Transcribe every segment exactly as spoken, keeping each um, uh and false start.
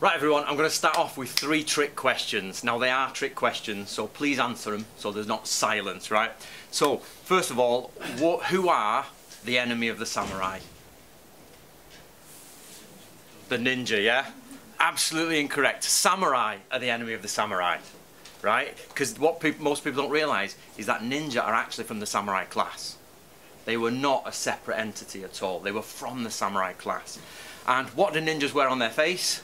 Right everyone, I'm going to start off with three trick questions. Now they are trick questions, so please answer them so there's not silence, right? So, first of all, what, who are the enemy of the samurai? The ninja, yeah? Absolutely incorrect. Samurai are the enemy of the samurai, right? Because what pe- most people don't realise is that ninja are actually from the samurai class. They were not a separate entity at all. They were from the samurai class. And what do ninjas wear on their face?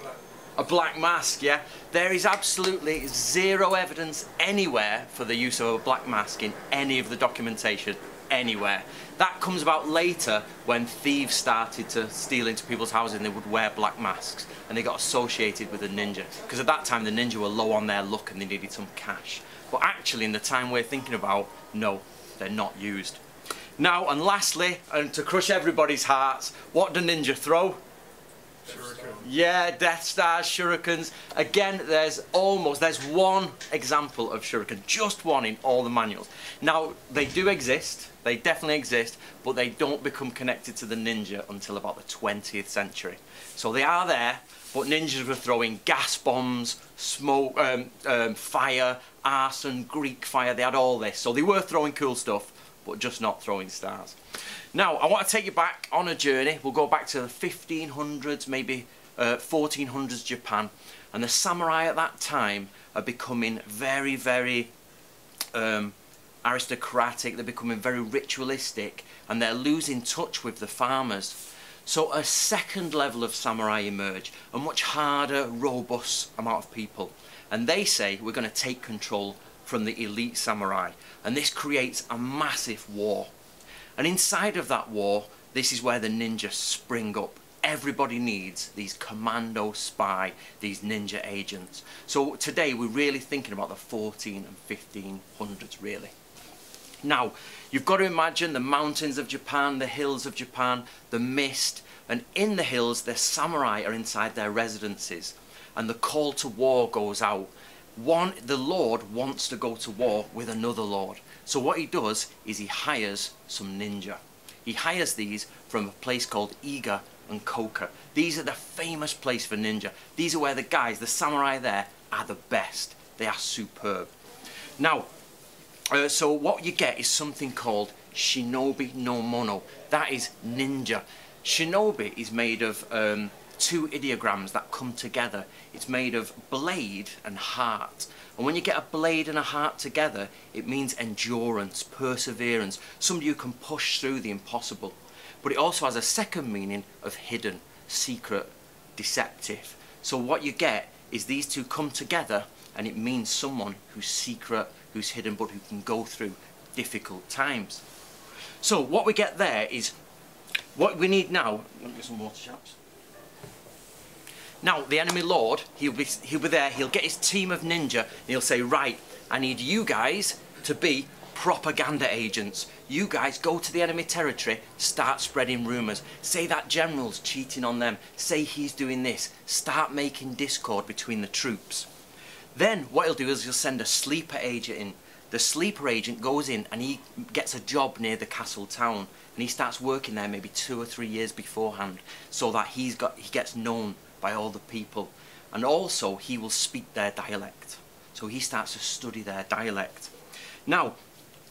Black. A black mask, yeah? There is absolutely zero evidence anywhere for the use of a black mask in any of the documentation, anywhere. That comes about later when thieves started to steal into people's houses and they would wear black masks and they got associated with a ninja. Because at that time the ninja were low on their luck and they needed some cash. But actually in the time we're thinking about, no, they're not used. Now, and lastly, and to crush everybody's hearts, what do ninja throw? Shuriken. Yeah, Death Stars, shurikens. Again, there's almost, there's one example of shuriken, just one in all the manuals. Now, they do exist, they definitely exist, but they don't become connected to the ninja until about the twentieth century. So they are there, but ninjas were throwing gas bombs, smoke, um, um, fire, arson, Greek fire, they had all this. So they were throwing cool stuff, but just not throwing stars. Now, I want to take you back on a journey. We'll go back to the fifteen hundreds, maybe uh, fourteen hundreds Japan. And the samurai at that time are becoming very, very um, aristocratic. They're becoming very ritualistic. And they're losing touch with the farmers. So a second level of samurai emerge. A much harder, robust amount of people. And they say, we're going to take control from the elite samurai. And this creates a massive war. And inside of that war, this is where the ninjas spring up. Everybody needs these commando spy, these ninja agents. So today we're really thinking about the fourteen and fifteen hundreds really. Now, you've got to imagine the mountains of Japan, the hills of Japan, the mist, and in the hills the samurai are inside their residences. And the call to war goes out. One, the lord wants to go to war with another lord. So what he does is he hires some ninja. He hires these from a place called Iga and Kōka. These are the famous place for ninja. These are where the guys, the samurai there, are the best. They are superb. Now, uh, so what you get is something called shinobi no mono. That is ninja. Shinobi is made of um, two ideograms that come together. It's made of blade and heart. And when you get a blade and a heart together, it means endurance, perseverance, somebody who can push through the impossible. But it also has a second meaning of hidden, secret, deceptive. So what you get is these two come together and it means someone who's secret, who's hidden, but who can go through difficult times. So what we get there is, what we need now, let me get some water chaps. Now, the enemy lord, he'll be, he'll be there, he'll get his team of ninja, and he'll say, right, I need you guys to be propaganda agents. You guys go to the enemy territory, start spreading rumours. Say that general's cheating on them. Say he's doing this. Start making discord between the troops. Then what he'll do is he'll send a sleeper agent in. The sleeper agent goes in and he gets a job near the castle town. And he starts working there maybe two or three years beforehand so that he's got, he gets known by all the people, and also he will speak their dialect. So he starts to study their dialect. Now,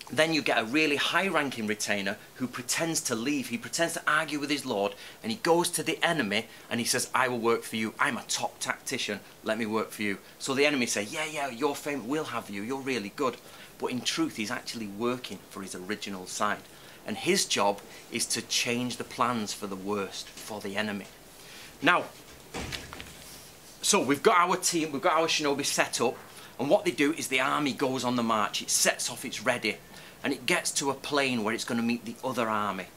then you get a really high-ranking retainer who pretends to leave. He pretends to argue with his lord, and he goes to the enemy, and he says, I will work for you. I'm a top tactician. Let me work for you. So the enemy say, yeah, yeah, you're famous. We'll have you. You're really good. But in truth, he's actually working for his original side. And his job is to change the plans for the worst, for the enemy. Now, so we've got our team, we've got our shinobi set up, and what they do is the army goes on the march, it sets off, it's ready, and it gets to a plain where it's going to meet the other army.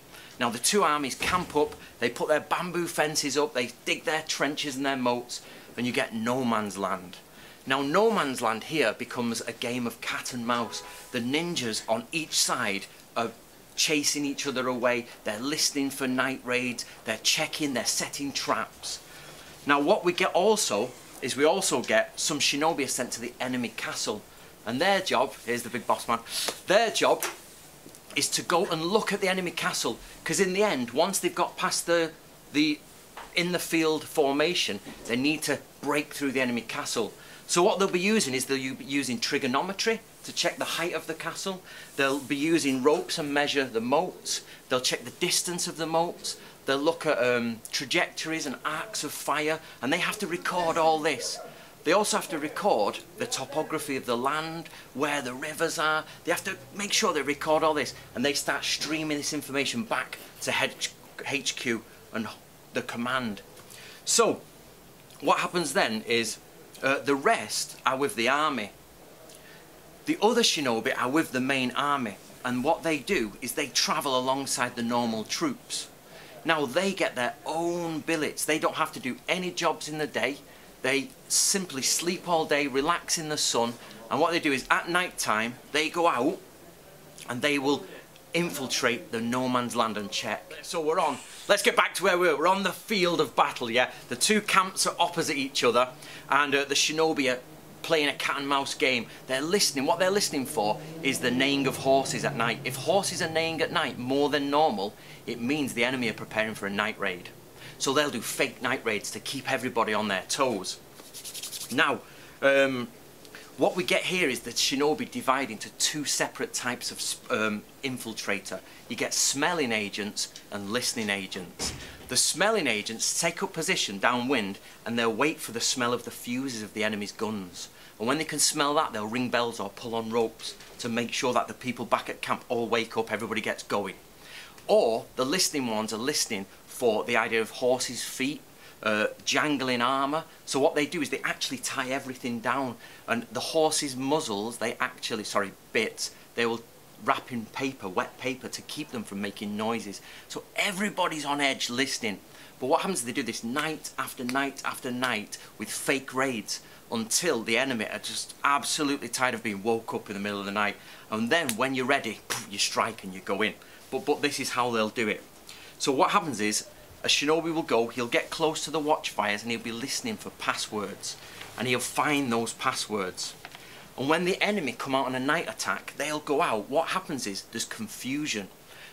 Now the two armies camp up, they put their bamboo fences up, they dig their trenches and their moats, and you get no man's land. Now no man's land here becomes a game of cat and mouse. The ninjas on each side are chasing each other away, they're listening for night raids, they're checking, they're setting traps. Now what we get also is we also get some shinobi are sent to the enemy castle, and their job, here's the big boss man, their job is to go and look at the enemy castle, because in the end, once they've got past the, the in the field formation, they need to break through the enemy castle. So what they'll be using is they'll be using trigonometry to check the height of the castle. They'll be using ropes and measure the moats. They'll check the distance of the moats. They'll look at um, trajectories and arcs of fire, and they have to record all this. They also have to record the topography of the land, where the rivers are. They have to make sure they record all this, and they start streaming this information back to H Q and the command. So what happens then is uh, the rest are with the army. The other shinobi are with the main army, and what they do is they travel alongside the normal troops. Now they get their own billets. They don't have to do any jobs in the day. They simply sleep all day, relax in the sun, and what they do is at night time they go out and they will infiltrate the no man's land and check. So we're on, let's get back to where we were. We're on the field of battle, yeah? The two camps are opposite each other, and uh, the shinobi are playing a cat and mouse game. They're listening. What they're listening for is the neighing of horses at night. If horses are neighing at night more than normal, it means the enemy are preparing for a night raid. So they'll do fake night raids to keep everybody on their toes. Now, um, what we get here is the shinobi divide into two separate types of um, infiltrator. You get smelling agents and listening agents. The smelling agents take up position downwind, and they'll wait for the smell of the fuses of the enemy's guns. And when they can smell that, they'll ring bells or pull on ropes to make sure that the people back at camp all wake up, everybody gets going. Or the listening ones are listening for the idea of horses' feet, uh, jangling armour. So what they do is they actually tie everything down, and the horses' muzzles, they actually, sorry, bits, they will wrap in paper, wet paper, to keep them from making noises. So everybody's on edge listening. But what happens is they do this night after night after night with fake raids until the enemy are just absolutely tired of being woke up in the middle of the night. And then when you're ready, you strike and you go in. But, but this is how they'll do it. So what happens is, a shinobi will go, he'll get close to the watchfires and he'll be listening for passwords, and he'll find those passwords. And when the enemy come out on a night attack, they'll go out. What happens is, there's confusion.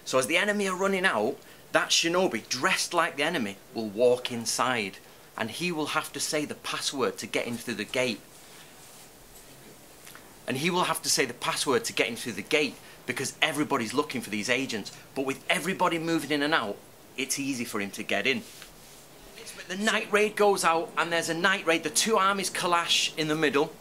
So as the enemy are running out, that shinobi, dressed like the enemy, will walk inside, and he will have to say the password to get in through the gate. And he will have to say the password to get in through the gate, because everybody's looking for these agents. But with everybody moving in and out, it's easy for him to get in. The night raid goes out, and there's a night raid. The two armies clash in the middle,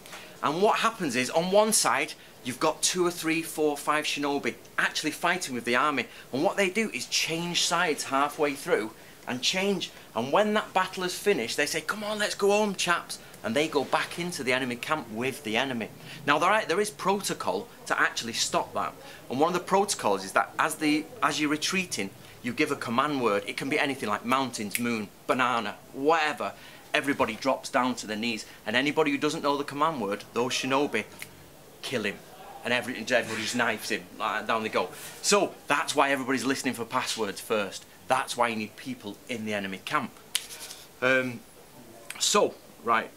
and what happens is, on one side you've got two or three, four, five shinobi actually fighting with the army, and what they do is change sides halfway through and change. And when that battle is finished, they say, come on, let's go home, chaps. And they go back into the enemy camp with the enemy. Now there is protocol to actually stop that, and one of the protocols is that as the as you're retreating, you give a command word. It can be anything like mountains, moon, banana, whatever. Everybody drops down to their knees, and anybody who doesn't know the command word, those shinobi, kill him. And every, everybody just knives him, down they go. So that's why everybody's listening for passwords first. That's why you need people in the enemy camp. Um, so, right.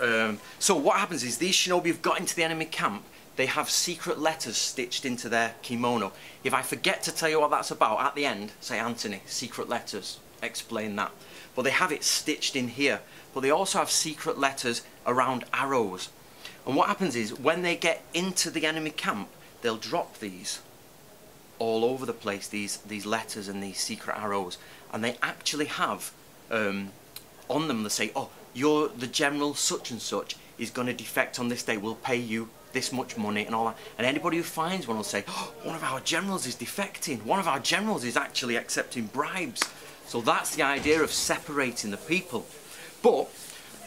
Um, so what happens is, these shinobi have got into the enemy camp. They have secret letters stitched into their kimono. If I forget to tell you what that's about at the end, say, Antony, secret letters, explain that. But they have it stitched in here. But they also have secret letters around arrows. And what happens is, when they get into the enemy camp, they'll drop these all over the place, these, these letters and these secret arrows. And they actually have um, on them, they say, oh, you're the general such and such is going to defect on this day, we'll pay you this much money and all that. And anybody who finds one will say, oh, one of our generals is defecting, one of our generals is actually accepting bribes. So that's the idea of separating the people. But,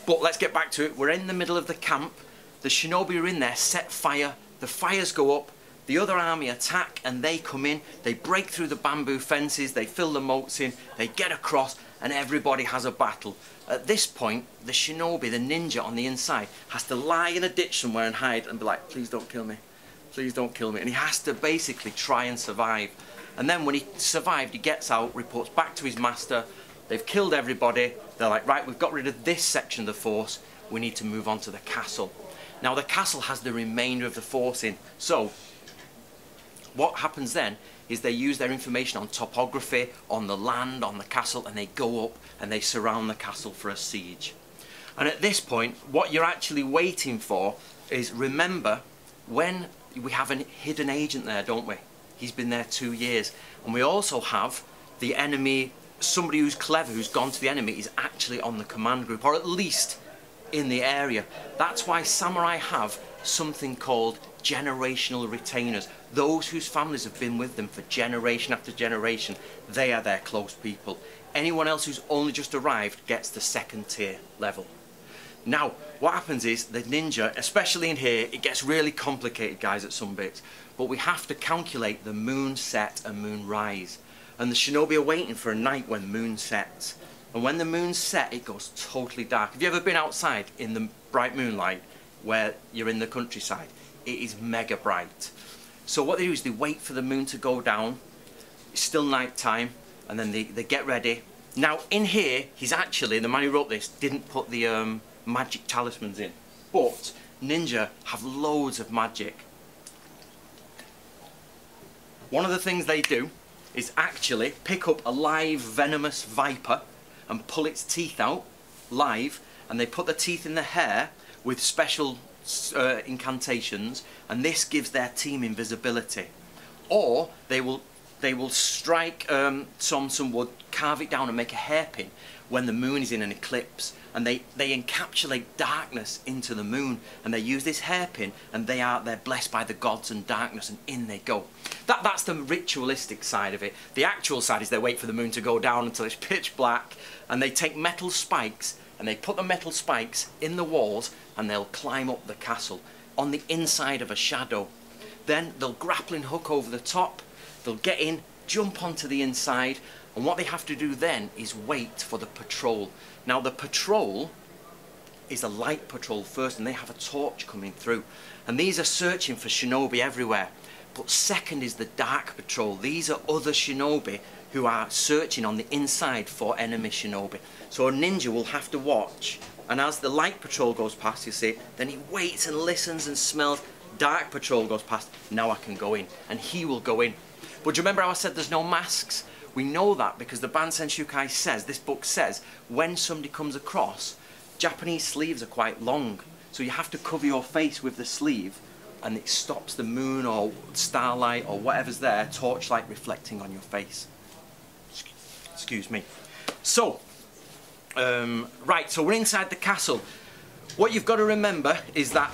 but let's get back to it. We're in the middle of the camp, the shinobi are in there, set fire, the fires go up, the other army attack, and they come in, they break through the bamboo fences, they fill the moats in, they get across, and everybody has a battle. At this point, the shinobi, the ninja on the inside, has to lie in a ditch somewhere and hide and be like, please don't kill me, please don't kill me. And he has to basically try and survive. And then when he survived, he gets out, reports back to his master, they've killed everybody, they're like, right, we've got rid of this section of the force, we need to move on to the castle. Now the castle has the remainder of the force in, so what happens then is they use their information on topography, on the land, on the castle, and they go up and they surround the castle for a siege. And at this point, what you're actually waiting for is, remember, when we have a hidden agent there, don't we? He's been there two years. And we also have the enemy, somebody who's clever, who's gone to the enemy, is actually on the command group, or at least in the area. That's why samurai have something called generational retainers. Those whose families have been with them for generation after generation, they are their close people. Anyone else who's only just arrived gets the second tier level. Now, what happens is the ninja, especially in here, it gets really complicated, guys, at some bits, but we have to calculate the moon set and moon rise. And the shinobi are waiting for a night when the moon sets. And when the moon set, it goes totally dark. Have you ever been outside in the bright moonlight where you're in the countryside? It is mega bright. So what they do is they wait for the moon to go down. It's still night time, and then they, they get ready. Now in here, he's actually, the man who wrote this didn't put the um, magic talismans in, but ninja have loads of magic. One of the things they do is actually pick up a live venomous viper and pull its teeth out live, and they put the teeth in the hair with special uh, incantations, and this gives their team invisibility. Or they will they will strike um, some some wood, carve it down and make a hairpin when the moon is in an eclipse, and they they encapsulate darkness into the moon, and they use this hairpin, and they are they're blessed by the gods and darkness, and in they go. That that's the ritualistic side of it. The actual side is they wait for the moon to go down until it's pitch black, and they take metal spikes and they put the metal spikes in the walls, and they'll climb up the castle on the inside of a shadow. Then they'll grappling hook over the top, they'll get in, jump onto the inside, and what they have to do then is wait for the patrol. Now the patrol is a light patrol first, and they have a torch coming through, and these are searching for shinobi everywhere. But second is the dark patrol. These are other shinobi who are searching on the inside for enemy shinobi. So a ninja will have to watch, and as the light patrol goes past, you see, then he waits and listens and smells. Dark patrol goes past, now I can go in, and he will go in. But do you remember how I said there's no masks? We know that because the Bansenshukai says, this book says, when somebody comes across, Japanese sleeves are quite long, so you have to cover your face with the sleeve, and it stops the moon or starlight or whatever's there, torchlight reflecting on your face. Excuse me. So, um, right, so we're inside the castle. What you've got to remember is that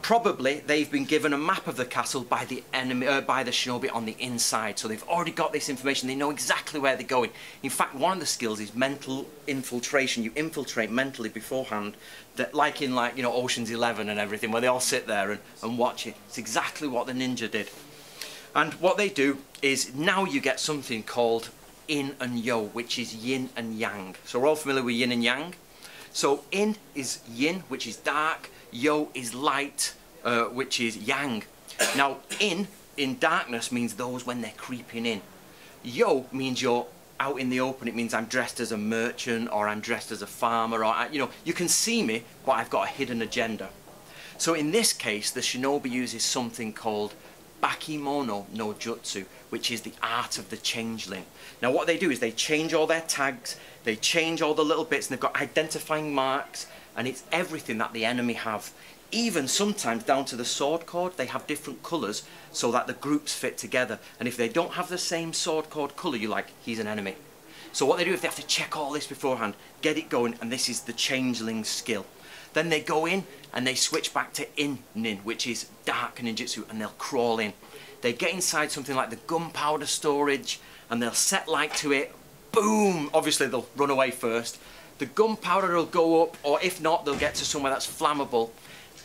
probably they've been given a map of the castle by the enemy, uh, by the shinobi on the inside, so they've already got this information. They know exactly where they're going. In fact, one of the skills is mental infiltration. You infiltrate mentally beforehand, that like in like you know Ocean's Eleven and everything, where they all sit there and, and watch it. It's exactly what the ninja did. And what they do is now you get something called in and yo, which is yin and yang. So we're all familiar with yin and yang. So in is yin, which is dark. Yo is light, uh, which is yang. Now, in, in darkness means those when they're creeping in. Yo means you're out in the open. It means I'm dressed as a merchant, or I'm dressed as a farmer, or, I, you know, you can see me, but I've got a hidden agenda. So in this case, the shinobi uses something called bakimono no jutsu, which is the art of the changeling. Now what they do is they change all their tags, they change all the little bits, and they've got identifying marks, and it's everything that the enemy have. Even sometimes down to the sword cord, they have different colours so that the groups fit together. And if they don't have the same sword cord colour, you're like, he's an enemy. So what they do is they have to check all this beforehand, get it going, and this is the changeling skill. Then they go in and they switch back to in-nin, which is dark ninjutsu, and they'll crawl in. They get inside something like the gunpowder storage, and they'll set light to it. Boom! Obviously they'll run away first. The gunpowder will go up, or if not, they'll get to somewhere that's flammable,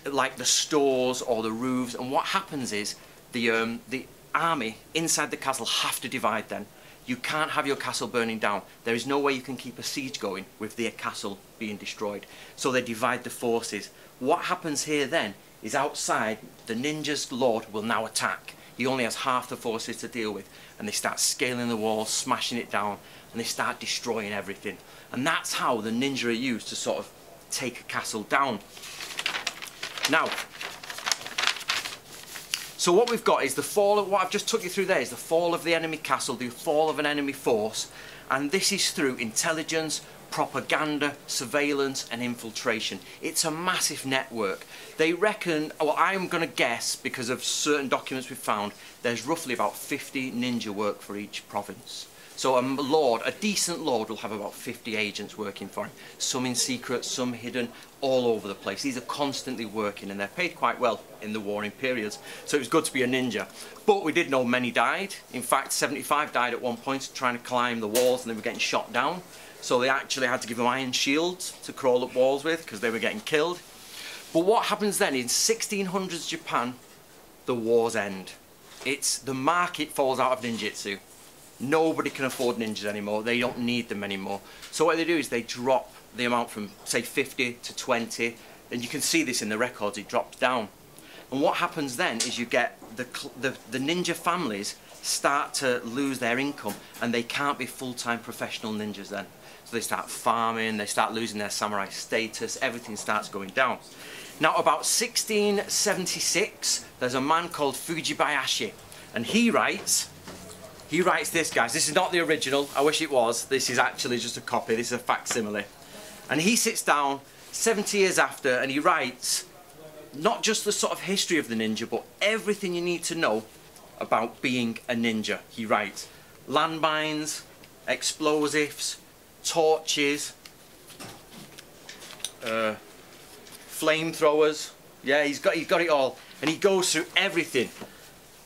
like the stores or the roofs. And what happens is the, um, the army inside the castle have to divide then. You can't have your castle burning down. There is no way you can keep a siege going with their castle being destroyed. So they divide the forces. What happens here then is outside, the ninja's lord will now attack. He only has half the forces to deal with. And they start scaling the walls, smashing it down, and they start destroying everything. And that's how the ninja are used to sort of take a castle down. Now, So what we've got is the fall of, what I've just took you through there is the fall of the enemy castle, the fall of an enemy force, and this is through intelligence, propaganda, surveillance and infiltration. It's a massive network. They reckon, well, I'm going to guess, because of certain documents we've found, there's roughly about fifty ninja work for each province. So a lord, a decent lord, will have about fifty agents working for him. Some in secret, some hidden, all over the place. These are constantly working and they're paid quite well in the warring periods. So it was good to be a ninja. But we did know many died. In fact, seventy-five died at one point trying to climb the walls and they were getting shot down. So they actually had to give them iron shields to crawl up walls with because they were getting killed. But what happens then in sixteen hundreds Japan, the wars end. It's the market falls out of ninjutsu. Nobody can afford ninjas anymore, they don't need them anymore. So what they do is they drop the amount from say fifty to twenty, and you can see this in the records, it drops down. And what happens then is you get the, the, the ninja families start to lose their income and they can't be full-time professional ninjas then. So they start farming, they start losing their samurai status, everything starts going down. Now about sixteen seventy-six, there's a man called Fujibayashi, and he writes, He writes this, guys. This is not the original. I wish it was. This is actually just a copy. This is a facsimile. And he sits down seventy years after and he writes not just the sort of history of the ninja, but everything you need to know about being a ninja. He writes landmines, explosives, torches, uh, flamethrowers. Yeah, he's got, he's got it all. And he goes through everything.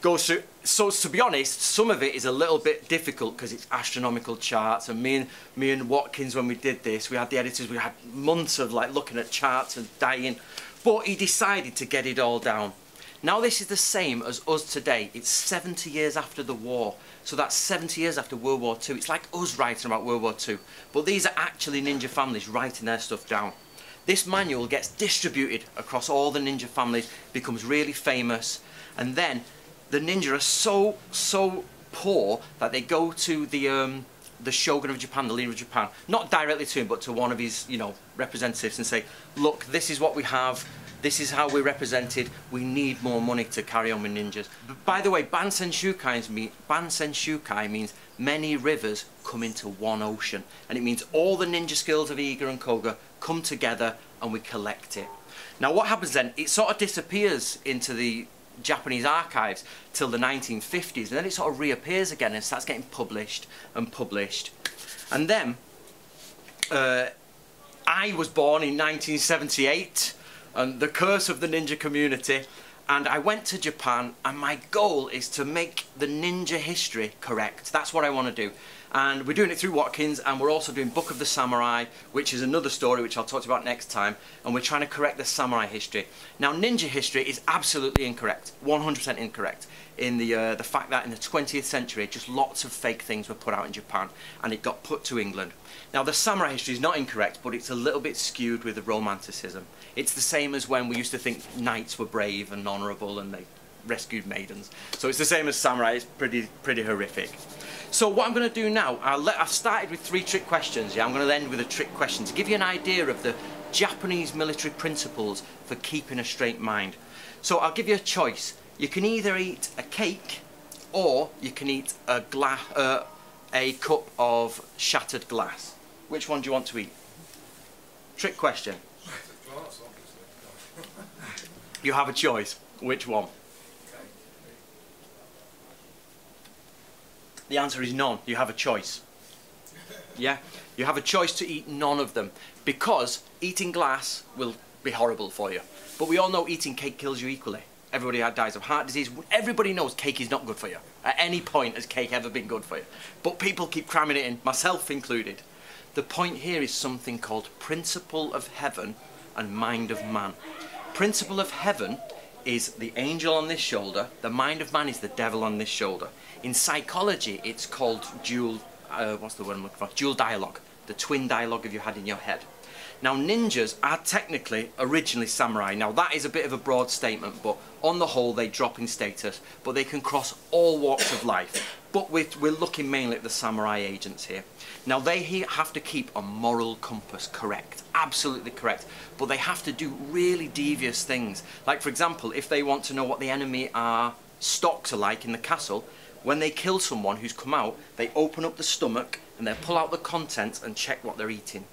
Goes through, so to be honest, some of it is a little bit difficult because it's astronomical charts, and me and me and Watkins, when we did this, we had the editors, we had months of like looking at charts and dying, but he decided to get it all down. Now this is the same as us today. It's seventy years after the war, so that's seventy years after World War Two. It's like us writing about World War Two, but these are actually ninja families writing their stuff down. This manual gets distributed across all the ninja families, becomes really famous, and then the ninja are so, so poor that they go to the, um, the Shogun of Japan, the leader of Japan, not directly to him, but to one of his, you know, representatives and say, look, this is what we have, this is how we're represented, we need more money to carry on with ninjas. But by the way, Bansenshukai mean, Bansenshukai means many rivers come into one ocean, and it means all the ninja skills of Iga and Kōka come together and we collect it. Now what happens then, it sort of disappears into the Japanese archives till the nineteen fifties, and then it sort of reappears again and starts getting published and published. And then uh, I was born in nineteen seventy-eight, and the curse of the ninja community, and I went to Japan, and my goal is to make the ninja history correct. That's what I want to do. And we're doing it through Watkins, and we're also doing Book of the Samurai, which is another story which I'll talk about next time, and we're trying to correct the samurai history. Now ninja history is absolutely incorrect, one hundred percent incorrect, in the, uh, the fact that in the twentieth century just lots of fake things were put out in Japan and it got put to England. Now the samurai history is not incorrect, but it's a little bit skewed with the romanticism. It's the same as when we used to think knights were brave and honourable and they rescued maidens. So it's the same as samurai, it's pretty, pretty horrific. So what I'm going to do now, I'll let, I've started with three trick questions, yeah, I'm going to end with a trick question to give you an idea of the Japanese military principles for keeping a straight mind. So I'll give you a choice. You can either eat a cake or you can eat a, gla uh, a cup of shattered glass. Which one do you want to eat? Trick question. You have a choice. Which one? The answer is none. You have a choice. Yeah? You have a choice to eat none of them, because eating glass will be horrible for you. But we all know eating cake kills you equally. Everybody dies of heart disease. Everybody knows cake is not good for you. At any point has cake ever been good for you. But people keep cramming it in, myself included. The point here is something called principle of heaven and mind of man. Principle of heaven is the angel on this shoulder, the mind of man is the devil on this shoulder. In psychology it's called dual, uh, what's the word I'm looking for? Dual dialogue, the twin dialogue of you had in your head. Now ninjas are technically originally samurai. Now that is a bit of a broad statement, but on the whole they drop in status, but they can cross all walks of life. But we're, we're looking mainly at the samurai agents here. Now they have to keep a moral compass correct, absolutely correct, but they have to do really devious things. Like for example, if they want to know what the enemy are stocks are like in the castle. When they kill someone who's come out, they open up the stomach and they pull out the contents and check what they're eating.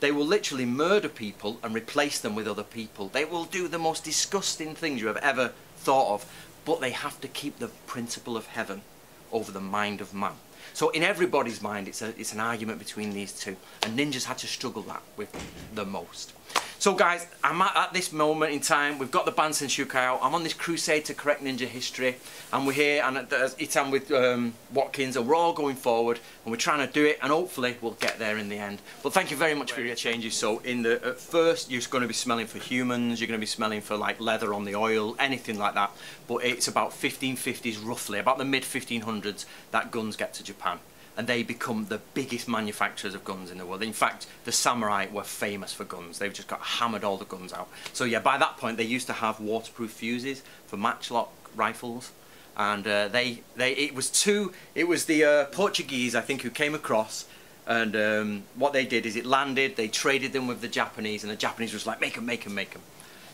They will literally murder people and replace them with other people. They will do the most disgusting things you have ever thought of, but they have to keep the principle of heaven over the mind of man. So in everybody's mind, it's, a, it's an argument between these two, and ninjas had to struggle that with the most. So guys, I'm at, at this moment in time, we've got the Bansenshukai out, I'm on this crusade to correct ninja history, and we're here, and there's Itan with um, Watkins, and we're all going forward, and we're trying to do it, and hopefully we'll get there in the end. But thank you very much for your changes. So in the, at first, you're going to be smelling for humans, you're going to be smelling for like leather on the oil, anything like that, but it's about fifteen fifties roughly, about the mid fifteen hundreds, that guns get to Japan. And they become the biggest manufacturers of guns in the world. In fact, the samurai were famous for guns. They've just got hammered all the guns out. So yeah, by that point, they used to have waterproof fuses for matchlock rifles. And uh, they, they, it was two, it was the uh, Portuguese, I think, who came across. And um, what they did is it landed, they traded them with the Japanese, and the Japanese was like, make them, make them, make them.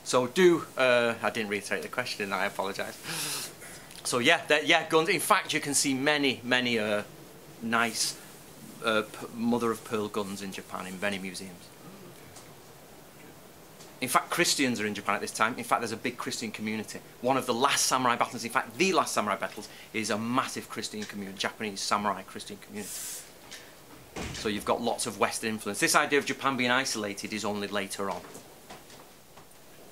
So do, uh, I didn't reiterate the question in that, I apologise. So yeah, yeah, guns. In fact, you can see many, many, uh, nice uh, mother of pearl guns in Japan in many museums. In fact, Christians are in Japan at this time. In fact, there's a big Christian community. One of the last samurai battles, in fact, the last samurai battles, is a massive Christian community, Japanese samurai Christian community. So you've got lots of Western influence. This idea of Japan being isolated is only later on.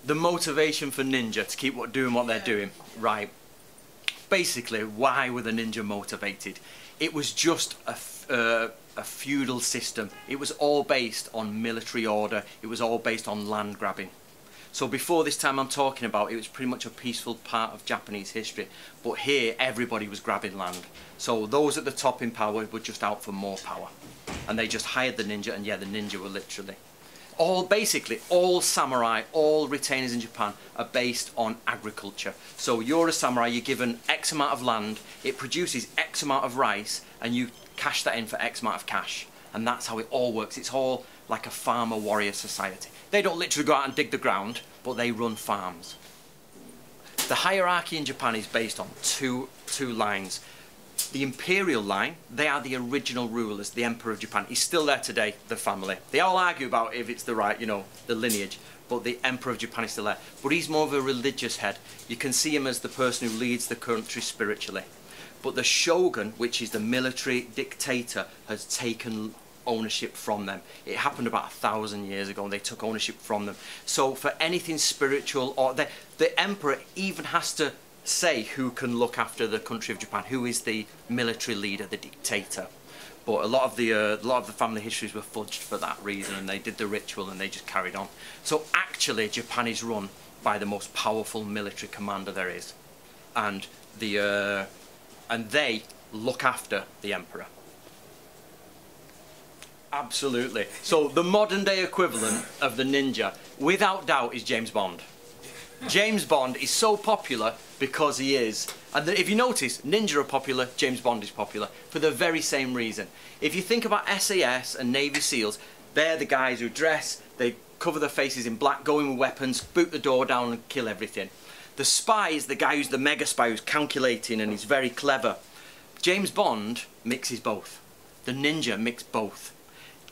The motivation for ninja to keep what, doing what they're doing, right? Basically, why were the ninja motivated? It was just a, uh, a feudal system. It was all based on military order. It was all based on land grabbing. So before this time I'm talking about, it was pretty much a peaceful part of Japanese history. But here, everybody was grabbing land. So those at the top in power were just out for more power. And they just hired the ninja, and yeah, the ninja were literally... All, basically, all samurai, all retainers in Japan are based on agriculture. So you're a samurai, you're given X amount of land, it produces X amount of rice, and you cash that in for X amount of cash. And that's how it all works. It's all like a farmer-warrior society. They don't literally go out and dig the ground, but they run farms. The hierarchy in Japan is based on two, two lines. The imperial line, they are the original rulers, the Emperor of Japan. He's still there today, the family. They all argue about if it's the right, you know, the lineage, but the Emperor of Japan is still there. But he's more of a religious head. You can see him as the person who leads the country spiritually. But the shogun, which is the military dictator, has taken ownership from them. It happened about a thousand years ago, and they took ownership from them. So for anything spiritual, or the, the emperor even has to say who can look after the country of Japan, who is the military leader, the dictator. But a lot of the, uh, a lot of the family histories were fudged for that reason, and they did the ritual and they just carried on. So actually Japan is run by the most powerful military commander there is. And, the, uh, and they look after the emperor. Absolutely. So the modern day equivalent of the ninja, without doubt, is James Bond. James Bond is so popular because he is. And if you notice, ninja are popular, James Bond is popular, for the very same reason. If you think about S A S and Navy SEALs, they're the guys who dress, they cover their faces in black, go in with weapons, boot the door down and kill everything. The spy is the guy who's the mega spy, who's calculating and he's very clever. James Bond mixes both. The ninja mix both.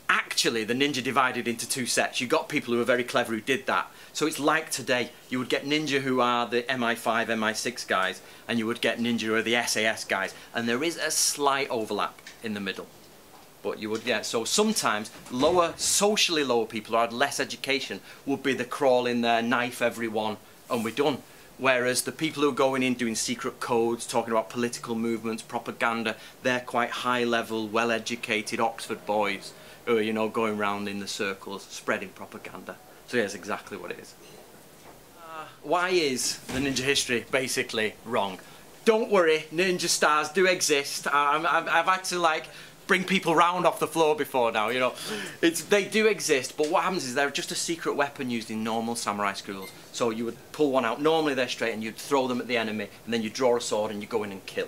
Actually, the ninja divided into two sets. You got people who were very clever who did that. So it's like today, you would get ninja who are the M I five, M I six guys, and you would get ninja who are the S A S guys. And there is a slight overlap in the middle. But you would, yeah, so sometimes lower, socially lower people who had less education would be the crawl in there, knife everyone, and we're done. Whereas the people who are going in doing secret codes, talking about political movements, propaganda, they're quite high level, well-educated Oxford boys. Or, you know, going round in the circles, spreading propaganda. So yeah, that's exactly what it is. Uh, why is the ninja history basically wrong? Don't worry, ninja stars do exist. I'm, I've, I've had to, like, bring people round off the floor before now, you know. It's, they do exist, but what happens is they're just a secret weapon used in normal samurai schools. So you would pull one out, normally they're straight, and you'd throw them at the enemy, and then you draw a sword and you go in and kill.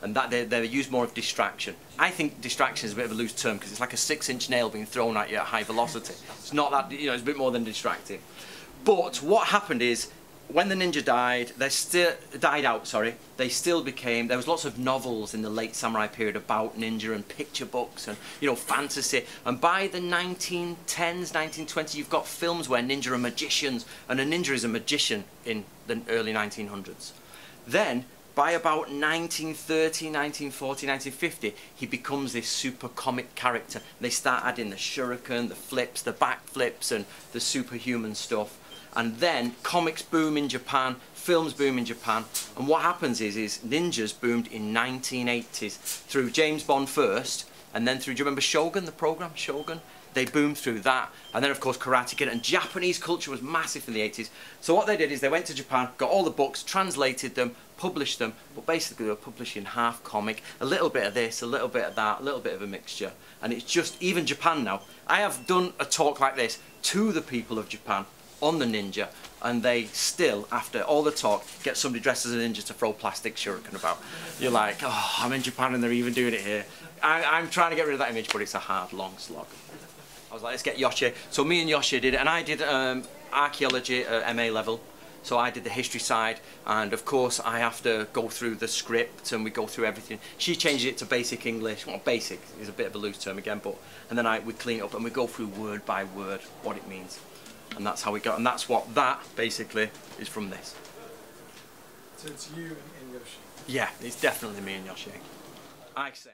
And that they're, they're used more of distraction. I think distraction is a bit of a loose term because it's like a six-inch nail being thrown at you at high velocity. It's not that, you know, it's a bit more than distracting. But what happened is when the ninja died, they still died out. Sorry, they still became. There was lots of novels in the late samurai period about ninja and picture books and you know fantasy. And by the nineteen tens, nineteen twenties, you've got films where ninja are magicians, and a ninja is a magician in the early nineteen hundreds. Then, by about nineteen thirty, nineteen forty, nineteen fifty, he becomes this super comic character. They start adding the shuriken, the flips, the back flips, and the superhuman stuff. And then comics boom in Japan, films boom in Japan, and what happens is, is ninjas boomed in nineteen eighties through James Bond first, and then through, do you remember Shogun, the program, Shogun? They boomed through that, and then of course Karate Kid, and Japanese culture was massive in the eighties. So what they did is they went to Japan, got all the books, translated them, published them, but basically they were publishing half comic, a little bit of this, a little bit of that, a little bit of a mixture. And it's just, even Japan now, I have done a talk like this to the people of Japan on the ninja, and they still, after all the talk, get somebody dressed as a ninja to throw plastic shuriken about. You're like, oh, I'm in Japan and they're even doing it here. I, I'm trying to get rid of that image, but it's a hard, long slog. I was like, let's get Yoshi. So me and Yoshi did it, and I did um, archaeology at M A level. So I did the history side, and of course I have to go through the script, and we go through everything. She changes it to basic English. Well, basic is a bit of a loose term again, but and then I we clean it up and we go through word by word what it means, and that's how we go. And that's what that basically is from this. So it's you and Yoshi. Yeah, it's definitely me and Yoshi. I say.